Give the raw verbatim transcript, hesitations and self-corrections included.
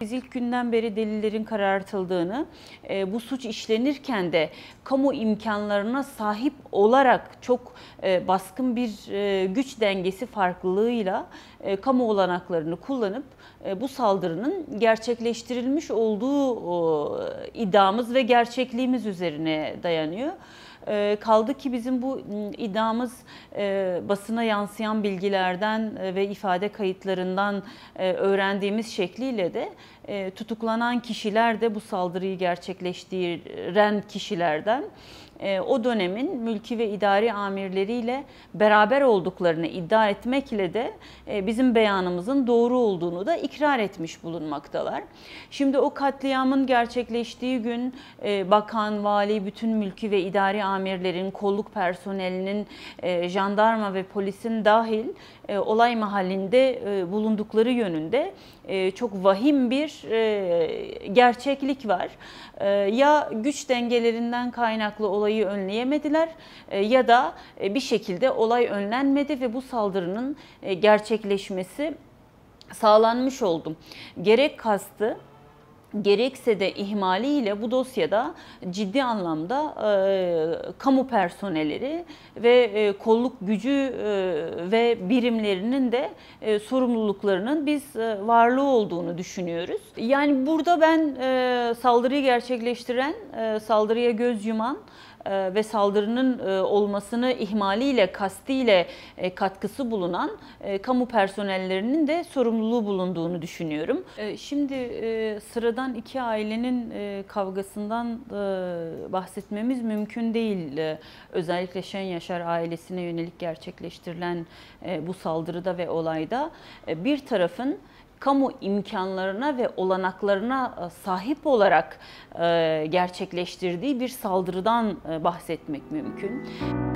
Biz ilk günden beri delillerin karartıldığını, bu suç işlenirken de kamu imkanlarına sahip olarak çok baskın bir güç dengesi farklılığıyla kamu olanaklarını kullanıp bu saldırının gerçekleştirilmiş olduğu iddiamız ve gerçekliğimiz üzerine dayanıyor. Kaldı ki bizim bu iddiamız basına yansıyan bilgilerden ve ifade kayıtlarından öğrendiğimiz şekliyle de tutuklanan kişiler de bu saldırıyı gerçekleştiren kişilerden o dönemin mülki ve idari amirleriyle beraber olduklarını iddia etmekle de bizim beyanımızın doğru olduğunu da ikrar etmiş bulunmaktalar. Şimdi o katliamın gerçekleştiği gün bakan, vali, bütün mülki ve idari amirlerin, kolluk personelinin, jandarma ve polisin dahil olay mahallinde bulundukları yönünde çok vahim bir gerçeklik var. Ya güç dengelerinden kaynaklı olayı önleyemediler ya da bir şekilde olay önlenmedi ve bu saldırının gerçekleşmesi sağlanmış oldu. Gerek kastı, gerekse de ihmaliyle bu dosyada ciddi anlamda e, kamu personelleri ve e, kolluk gücü e, ve birimlerinin de e, sorumluluklarının biz e, varlığı olduğunu düşünüyoruz. Yani burada ben e, saldırıyı gerçekleştiren, e, saldırıya göz yuman ve saldırının olmasını ihmaliyle, kastiyle katkısı bulunan kamu personellerinin de sorumluluğu bulunduğunu düşünüyorum. Şimdi sıradan iki ailenin kavgasından bahsetmemiz mümkün değil. Özellikle ŞENYAŞAR ailesine yönelik gerçekleştirilen bu saldırıda ve olayda bir tarafın kamu imkanlarına ve olanaklarına sahip olarak gerçekleştirdiği bir saldırıdan bahsetmek mümkün.